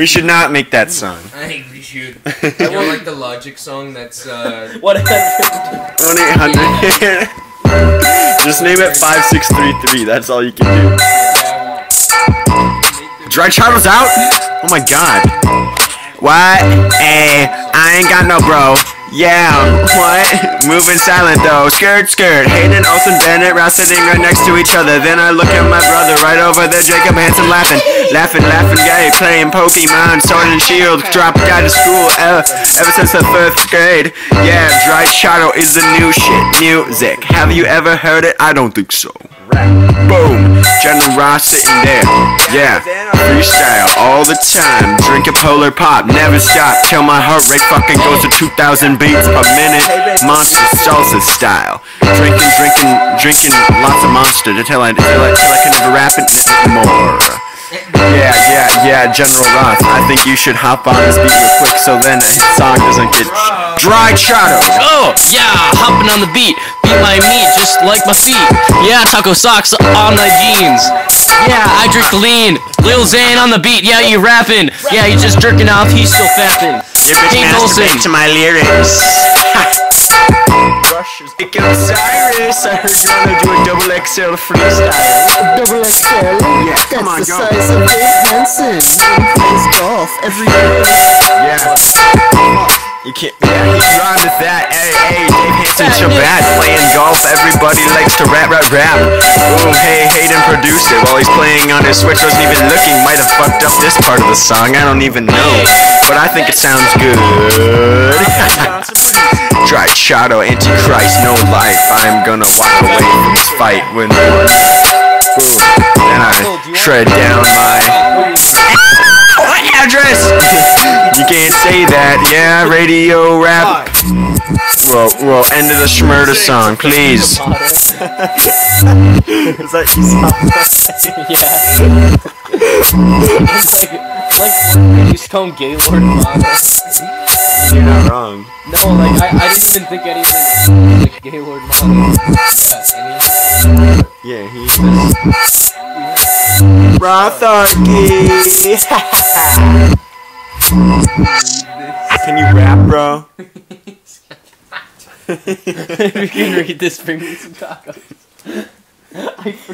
We should not make that song. I think we should. You know, like the Logic song that's 1-800. Just name it 5633. That's all you can do. Dry Channel's out? Oh my god. What? Hey, I ain't got no bro. Yeah, what? Moving silent though, skirt, skirt. Hayden Olsen, Bennett, Ross sitting right next to each other. Then I look at my brother right over there, Jacob Hansen laughing. Laughing, laughing, guy playing Pokemon, sword and shield. Dropped out of school ever since the 5th grade. Yeah, Dry Shadow is the new shit, music. Have you ever heard it? I don't think so. Boom, General Ross sitting there, yeah, freestyle all the time, drinking polar pop, never stop, till my heart rate fucking goes to 2,000 beats a minute, monster salsa style, drinking lots of monster till I can never rap it anymore. Yeah, yeah, yeah, General Ross, I think you should hop on this beat real quick so then his song doesn't get Dry Shadows. Oh, yeah, hopping on the beat. Beat my meat just like my feet. Yeah, taco socks on my jeans. Yeah, I drink lean. Lil Zane on the beat. Yeah, you rapping. Yeah, you just jerking off. He's still fapping. Dave Olson to my lyrics. It can Cyrus. I heard you wanna do a XXL freestyle. XXL. Yeah, come on, go. That's the size of Dave Hansen. He plays golf every day. Yeah. You can't, yeah, he's rhymed with that. Hey, hey, Dave Hansen, Shabbat, playing golf. Everybody likes to rap. Boom, hey, Hayden produced it while he's playing on his Switch. Wasn't even looking, might have fucked up this part of the song. I don't even know, but I think it sounds good. Dry Shadow, Antichrist, no life. I'm gonna walk away from this fight with one. Boom, then I tread down my... address. You can't say that. Yeah, radio rap. Whoa, end of the Shmurda song, please. Is that you saw that? Yeah. It's like you just call him Gaylord Model. You're not wrong. No, like I didn't even think anything like Gaylord Model. Yeah, he is. Rotharchy. Can you rap, bro? If you can read this, bring me some tacos.